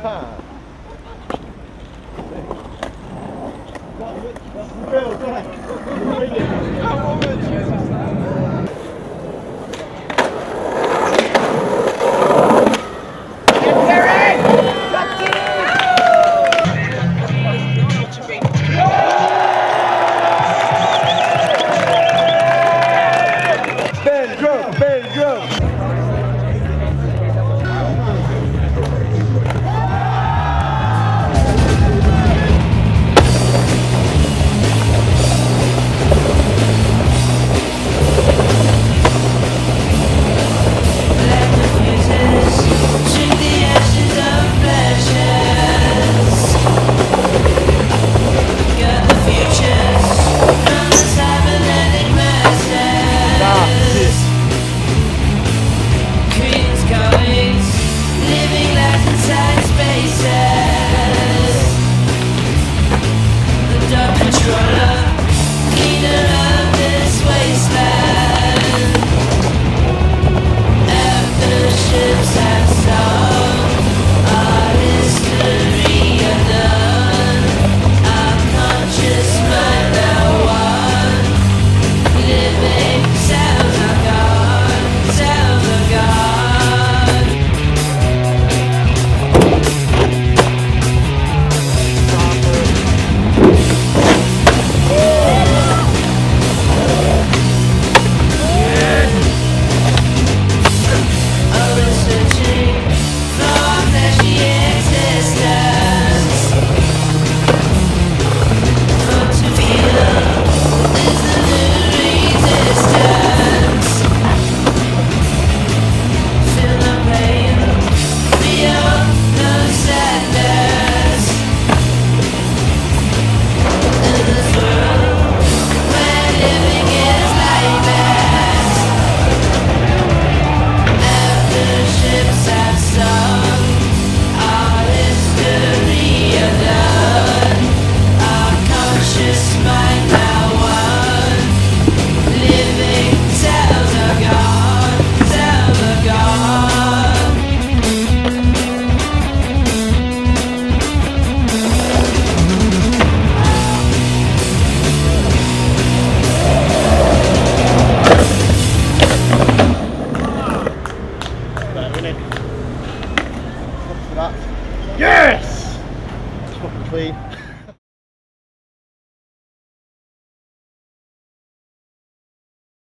Huh.